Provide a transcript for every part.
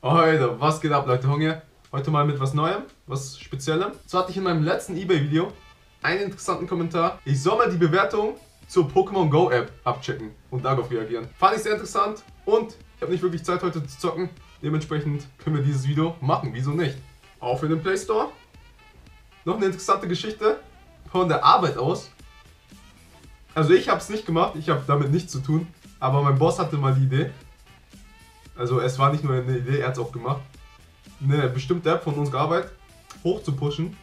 Alter, was geht ab, Leute? Hunger? Heute mal mit was Neuem, was Speziellem. So hatte ich in meinem letzten Ebay-Video einen interessanten Kommentar. Ich soll mal die Bewertung zur Pokémon Go App abchecken und darauf reagieren. Fand ich sehr interessant und ich habe nicht wirklich Zeit heute zu zocken. Dementsprechend können wir dieses Video machen, wieso nicht? Auf in den Play Store. Noch eine interessante Geschichte von der Arbeit aus. Also ich habe es nicht gemacht, ich habe damit nichts zu tun, aber mein Boss hatte mal die Idee. Also es war nicht nur eine Idee, er hat es auch gemacht. Eine bestimmte App von unserer Arbeit hoch zu pushen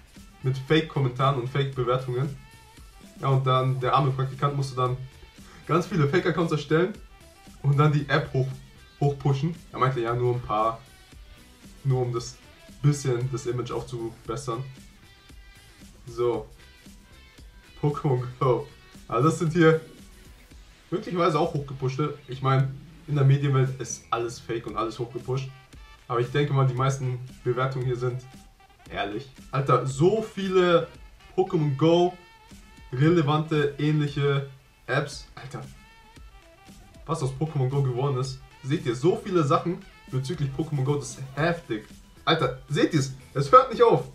mit Fake-Kommentaren und Fake-Bewertungen. Ja, und dann der arme Praktikant musste dann ganz viele Fake-Accounts erstellen und dann die App hochpushen. Er meinte ja nur ein paar, nur um das bisschen das Image aufzubessern. So, Pokémon Go. Also das sind hier möglicherweise auch hochgepushte. Ich meine, in der Medienwelt ist alles fake und alles hochgepusht. Aber ich denke mal, die meisten Bewertungen hier sind ehrlich. Alter, so viele Pokémon Go relevante, ähnliche Apps. Alter, was aus Pokémon Go geworden ist. Seht ihr, so viele Sachen bezüglich Pokémon Go, das ist heftig. Alter, seht ihr es? Es hört nicht auf.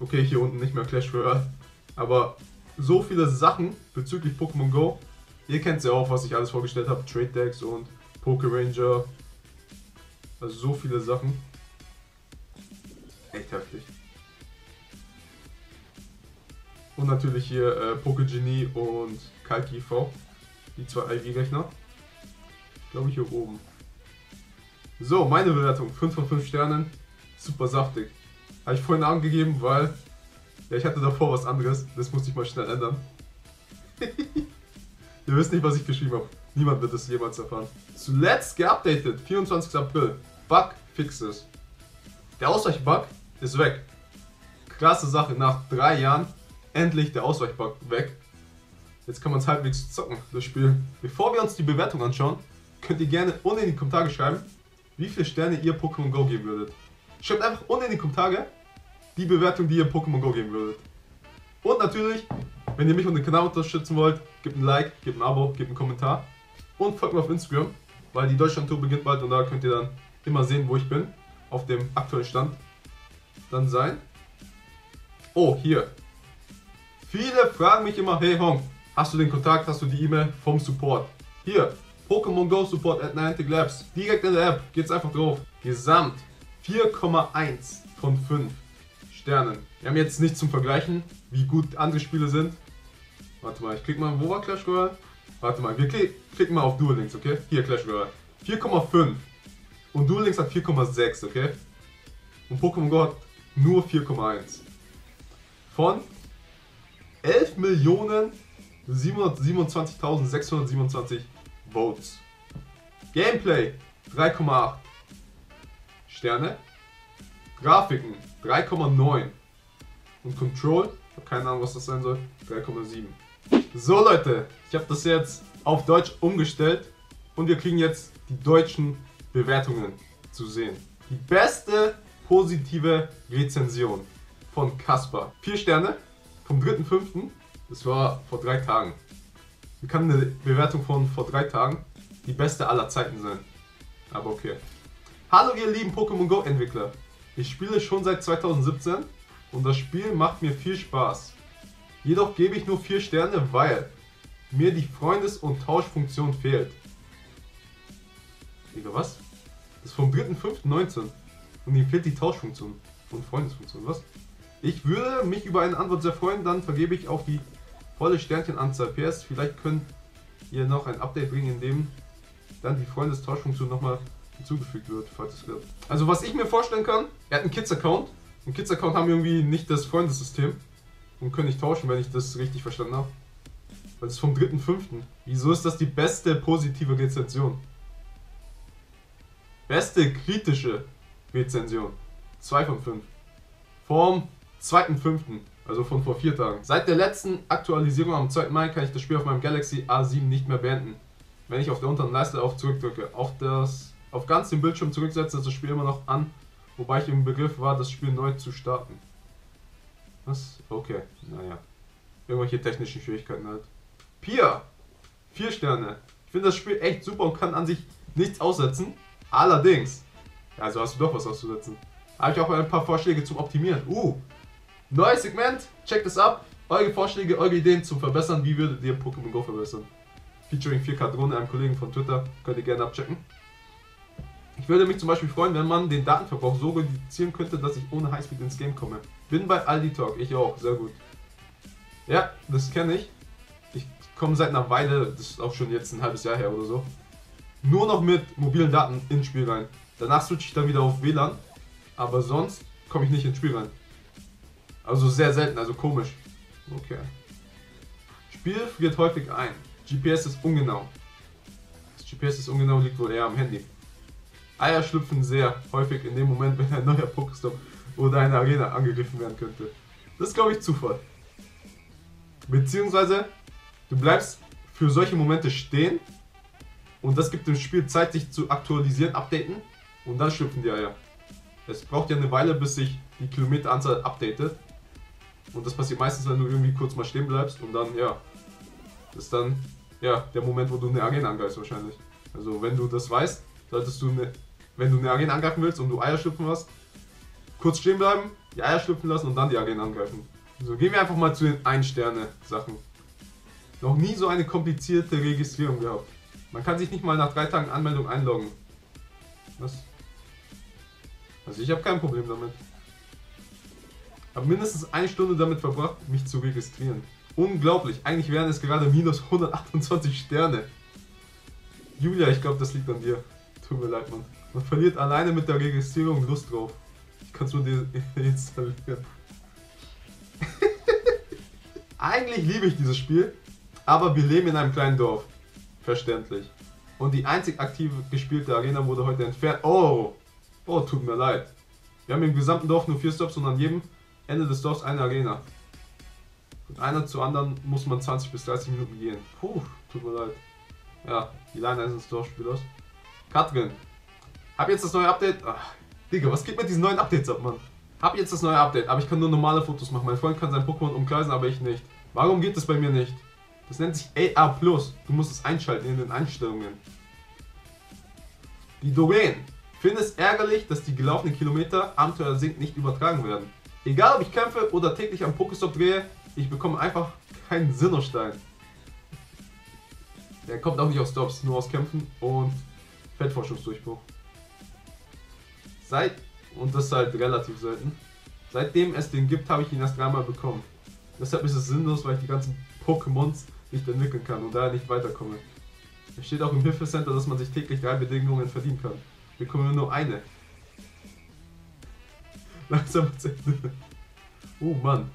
Okay, hier unten nicht mehr Clash Royale. Aber so viele Sachen bezüglich Pokémon Go. Ihr kennt es ja auch, was ich alles vorgestellt habe. Trade Decks und Poké Ranger. Also so viele Sachen. Echt heftig. Und natürlich hier Poké Genie und Calcy IV. Die zwei IV-Rechner. Ich glaube hier oben. So, meine Bewertung. 5 von 5 Sternen. Super saftig. Habe ich vorhin angegeben, weil ja, ich hatte davor was anderes. Das musste ich mal schnell ändern. Ihr wisst nicht, was ich geschrieben habe. Niemand wird es jemals erfahren. Zuletzt geupdatet, 24. April. Bug fixes. Der Ausweichbug ist weg. Krasse Sache, nach 3 Jahren endlich der Ausweichbug weg. Jetzt kann man es halbwegs zocken, das Spiel. Bevor wir uns die Bewertung anschauen, könnt ihr gerne unten in die Kommentare schreiben, wie viele Sterne ihr Pokémon Go geben würdet. Schreibt einfach unten in die Kommentare die Bewertung, die ihr Pokémon Go geben würdet. Und natürlich, wenn ihr mich und den Kanal unterstützen wollt, gebt ein Like, gebt ein Abo, gebt einen Kommentar. Und folgt mir auf Instagram, weil die Deutschland-Tour beginnt bald und da könnt ihr dann immer sehen, wo ich bin. Auf dem aktuellen Stand dann sein. Oh, hier. Viele fragen mich immer, hey Hong, hast du den Kontakt, hast du die E-Mail vom Support? Hier, Pokémon Go Support at Niantic Labs. Direkt in der App, geht's einfach drauf. Gesamt 4,1 von 5 Sternen. Wir haben jetzt nichts zum Vergleichen, wie gut andere Spiele sind. Warte mal, ich klicke mal, wo war Clash Royale? Warte mal, wir klicken mal auf Duel Links, okay? Hier, Clash Royale. 4,5. Und Duel Links hat 4,6, okay? Und Pokémon Go hat nur 4,1. Von 11.727.627 Votes. Gameplay 3,8 Sterne. Grafiken 3,9. Und Control, ich habe keine Ahnung, was das sein soll, 3,7. So Leute, ich habe das jetzt auf Deutsch umgestellt und wir kriegen jetzt die deutschen Bewertungen zu sehen. Die beste positive Rezension von Kaspar. 4 Sterne vom 3.5. Das war vor 3 Tagen. Wie kann eine Bewertung von vor 3 Tagen die beste aller Zeiten sein? Aber okay. Hallo ihr lieben Pokémon Go Entwickler. Ich spiele schon seit 2017 und das Spiel macht mir viel Spaß. Jedoch gebe ich nur 4 Sterne, weil mir die Freundes- und Tauschfunktion fehlt. Digga, was? Das ist vom 3.5.19 und ihm fehlt die Tauschfunktion und Freundesfunktion, was? Ich würde mich über eine Antwort sehr freuen, dann vergebe ich auch die volle Sternchenanzahl. PS, vielleicht könnt ihr noch ein Update bringen, in dem dann die Freundestauschfunktion nochmal hinzugefügt wird, falls es klappt. Also was ich mir vorstellen kann, er hat einen Kids-Account und Kids-Account haben irgendwie nicht das Freundessystem. Und können nicht tauschen, wenn ich das richtig verstanden habe. Weil es ist vom 3.5. Wieso ist das die beste positive Rezension? Beste kritische Rezension. 2 von 5. Vom 2.5. Also von vor 4 Tagen. Seit der letzten Aktualisierung am 2. Mai kann ich das Spiel auf meinem Galaxy A7 nicht mehr beenden. Wenn ich auf der unteren Leiste auf zurückdrücke. Auf ganz den Bildschirm zurücksetze, ist das Spiel immer noch an. Wobei ich im Begriff war, das Spiel neu zu starten. Was? Okay, naja. Irgendwelche technischen Schwierigkeiten halt. Pia! 4 Sterne. Ich finde das Spiel echt super und kann an sich nichts aussetzen. Allerdings Also hast du doch was auszusetzen. Habe ich auch ein paar Vorschläge zum Optimieren. Neues Segment, checkt es ab. Eure Vorschläge, eure Ideen zum Verbessern. Wie würdet ihr Pokémon Go verbessern? Featuring 4K Drohne, einem Kollegen von Twitter. Könnt ihr gerne abchecken. Ich würde mich zum Beispiel freuen, wenn man den Datenverbrauch so reduzieren könnte, dass ich ohne Highspeed ins Game komme. Bin bei Aldi Talk, ich auch, sehr gut. Ja, das kenne ich. Ich komme seit einer Weile, das ist auch schon jetzt ein halbes Jahr her oder so, nur noch mit mobilen Daten ins Spiel rein. Danach switche ich dann wieder auf WLAN, aber sonst komme ich nicht ins Spiel rein. Also sehr selten, also komisch. Okay. Spiel friert häufig ein. GPS ist ungenau. Das GPS ist ungenau, liegt wohl eher am Handy. Eier schlüpfen sehr häufig in dem Moment, wenn ein neuer Pokéstop oder eine Arena angegriffen werden könnte. Das ist, glaube ich, Zufall. Beziehungsweise, du bleibst für solche Momente stehen und das gibt dem Spiel Zeit, sich zu aktualisieren, updaten und dann schlüpfen die Eier. Es braucht ja eine Weile, bis sich die Kilometeranzahl updatet und das passiert meistens, wenn du irgendwie kurz mal stehen bleibst und dann, ja, das ist dann, ja, der Moment, wo du eine Arena angreifst wahrscheinlich. Also, wenn du das weißt, solltest du, wenn du eine Arena angreifen willst und du Eier schlüpfen hast, kurz stehen bleiben, die Eier schlüpfen lassen und dann die Arena angreifen. So, gehen wir einfach mal zu den 1-Sterne-Sachen. Noch nie so eine komplizierte Registrierung gehabt. Man kann sich nicht mal nach 3 Tagen Anmeldung einloggen. Was? Also ich habe kein Problem damit. Habe mindestens 1 Stunde damit verbracht, mich zu registrieren. Unglaublich, eigentlich wären es gerade minus 128 Sterne. Julia, ich glaube, das liegt an dir. Tut mir leid, Mann. Man verliert alleine mit der Registrierung Lust drauf. Ich kann es nur deinstallieren. Eigentlich liebe ich dieses Spiel, aber wir leben in einem kleinen Dorf. Verständlich. Und die einzig aktiv gespielte Arena wurde heute entfernt. Oh, tut mir leid. Wir haben im gesamten Dorf nur 4 Stops und an jedem Ende des Dorfs eine Arena. Von einer zur anderen muss man 20 bis 30 Minuten gehen. Puh, tut mir leid. Ja, die Leine eines Dorfspielers. Katrin, hab jetzt das neue Update. Ach, Digga, was geht mit diesen neuen Updates ab, Mann? Hab jetzt das neue Update, aber ich kann nur normale Fotos machen. Mein Freund kann sein Pokémon umkreisen, aber ich nicht. Warum geht das bei mir nicht? Das nennt sich AR+. Du musst es einschalten in den Einstellungen. Die Doreen. Finde es ärgerlich, dass die gelaufenen Kilometer Abenteuer sinkt nicht übertragen werden. Egal ob ich kämpfe oder täglich am Pokéstop drehe, ich bekomme einfach keinen Sinnostein. Der kommt auch nicht aus Stops, nur aus Kämpfen und Feldforschungsdurchbruch. Und das ist halt relativ selten. Seitdem es den gibt, habe ich ihn erst 3-mal bekommen. Deshalb ist es sinnlos, weil ich die ganzen Pokémons nicht entwickeln kann und daher nicht weiterkomme. Es steht auch im Hilfecenter, dass man sich täglich 3 Bedingungen verdienen kann. Wir bekommen nur eine. Langsam zu Ende. Oh Mann.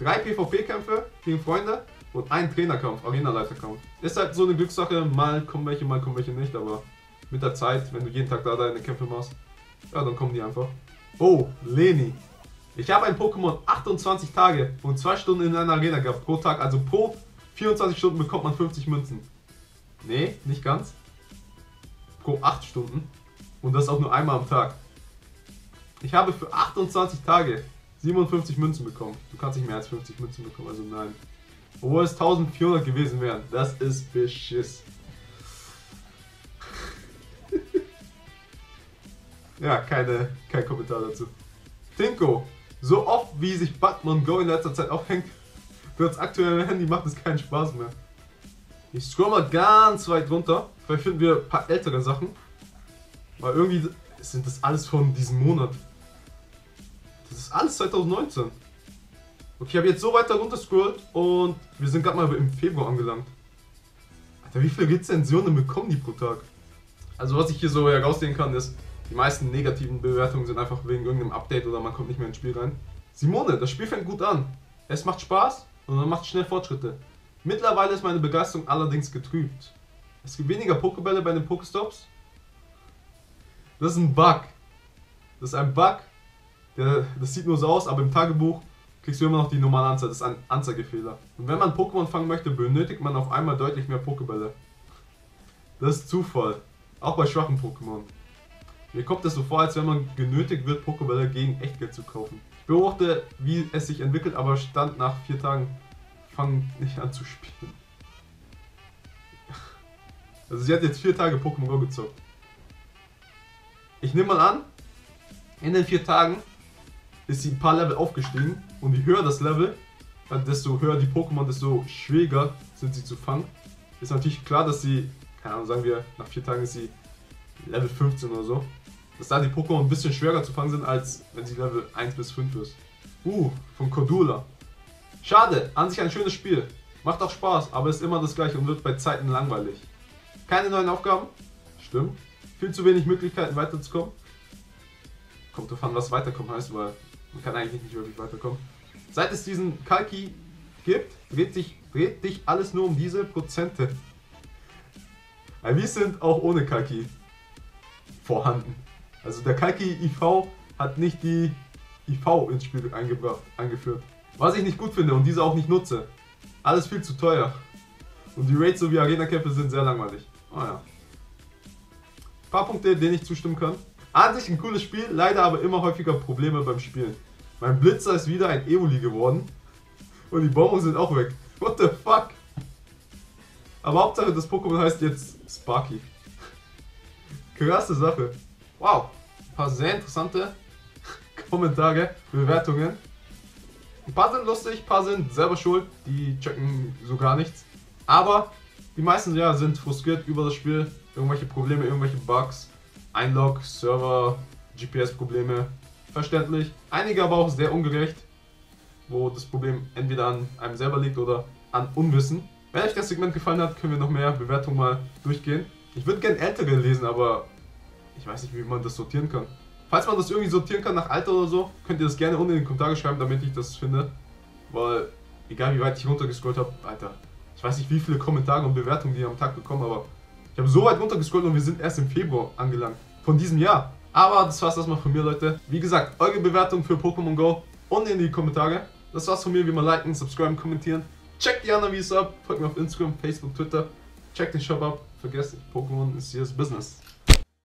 3 PvP-Kämpfe gegen Freunde und 1 Trainerkampf, Arenaleiterkampf. Ist halt so eine Glückssache, mal kommen welche nicht, aber mit der Zeit, wenn du jeden Tag da deine Kämpfe machst, ja, dann kommen die einfach. Oh, Leni. Ich habe ein Pokémon 28 Tage und 2 Stunden in einer Arena gehabt pro Tag. Also pro 24 Stunden bekommt man 50 Münzen. Nee, nicht ganz. Pro 8 Stunden. Und das auch nur einmal am Tag. Ich habe für 28 Tage 57 Münzen bekommen. Du kannst nicht mehr als 50 Münzen bekommen, also nein. Obwohl es 1400 gewesen wären. Das ist Beschiss. Ja, kein Kommentar dazu. Tinko, so oft wie sich Pokémon Go in letzter Zeit aufhängt, für das aktuelle Handy macht es keinen Spaß mehr. Ich scroll mal ganz weit runter, vielleicht finden wir ein paar ältere Sachen. Weil irgendwie sind das alles von diesem Monat. Das ist alles 2019. Okay, ich habe jetzt so weiter runter scrollt und wir sind gerade mal im Februar angelangt. Alter, wie viele Rezensionen bekommen die pro Tag? Also was ich hier so heraussehen kann ist, die meisten negativen Bewertungen sind einfach wegen irgendeinem Update oder man kommt nicht mehr ins Spiel rein. Simone, das Spiel fängt gut an. Es macht Spaß und man macht schnell Fortschritte. Mittlerweile ist meine Begeisterung allerdings getrübt. Es gibt weniger Pokébälle bei den Pokéstops. Das ist ein Bug. Das ist ein Bug. Das sieht nur so aus, aber im Tagebuch kriegst du immer noch die normale Anzahl. Das ist ein Anzeigefehler. Und wenn man Pokémon fangen möchte, benötigt man auf einmal deutlich mehr Pokébälle. Das ist Zufall. Auch bei schwachen Pokémon. Mir kommt es so vor, als wenn man genötigt wird, Pokébälle gegen Echtgeld zu kaufen. Ich beobachte, wie es sich entwickelt, aber stand nach 4 Tagen fangen nicht an zu spielen. Also sie hat jetzt 4 Tage Pokémon Go gezockt. Ich nehme mal an, in den 4 Tagen ist sie ein paar Level aufgestiegen. Und je höher das Level, desto höher die Pokémon, desto schwieriger sind sie zu fangen. Ist natürlich klar, dass sie, keine Ahnung, sagen wir, nach 4 Tagen ist sie Level 15 oder so. Dass da die Pokémon ein bisschen schwerer zu fangen sind, als wenn sie Level 1 bis 5 ist. Von Cordula. Schade, an sich ein schönes Spiel. Macht auch Spaß, aber ist immer das gleiche und wird bei Zeiten langweilig. Keine neuen Aufgaben? Stimmt. Viel zu wenig Möglichkeiten weiterzukommen? Kommt davon, was weiterkommen heißt, weil man kann eigentlich nicht wirklich weiterkommen. Seit es diesen Calcy gibt, dreht sich alles nur um diese Prozente. Aber wir sind auch ohne Calcy vorhanden. Also der Calcy IV hat nicht die IV ins Spiel eingeführt. Was ich nicht gut finde und diese auch nicht nutze. Alles viel zu teuer. Und die Raids sowie Arena-Kämpfe sind sehr langweilig. Oh ja. Ein paar Punkte, denen ich zustimmen kann. An sich ein cooles Spiel, leider aber immer häufiger Probleme beim Spielen. Mein Blitzer ist wieder ein Evoli geworden. Und die Bonbons sind auch weg. What the fuck? Aber Hauptsache das Pokémon heißt jetzt Sparky. Krasse Sache. Wow. Ein paar sehr interessante Kommentare, Bewertungen. Ein paar sind lustig, ein paar sind selber schuld, die checken so gar nichts. Aber die meisten ja, sind frustriert über das Spiel, irgendwelche Probleme, irgendwelche Bugs, Einlog, Server, GPS-Probleme, verständlich. Einige aber auch sehr ungerecht, wo das Problem entweder an einem selber liegt oder an Unwissen. Wenn euch das Segment gefallen hat, können wir noch mehr Bewertungen mal durchgehen. Ich würde gerne ältere lesen, aber ich weiß nicht, wie man das sortieren kann. Falls man das irgendwie sortieren kann nach Alter oder so, könnt ihr das gerne unten in die Kommentare schreiben, damit ich das finde. Weil, egal wie weit ich runtergescrollt habe, Alter, ich weiß nicht wie viele Kommentare und Bewertungen die ich am Tag bekommen, aber ich habe so weit runtergescrollt und wir sind erst im Februar angelangt, von diesem Jahr. Aber das war's erstmal von mir, Leute. Wie gesagt, eure Bewertung für Pokémon Go unten in die Kommentare. Das war's von mir, wie immer liken, subscriben, kommentieren. Checkt die anderen Videos ab, folgt mir auf Instagram, Facebook, Twitter. Checkt den Shop ab, vergesst nicht, Pokémon ist hier das Business.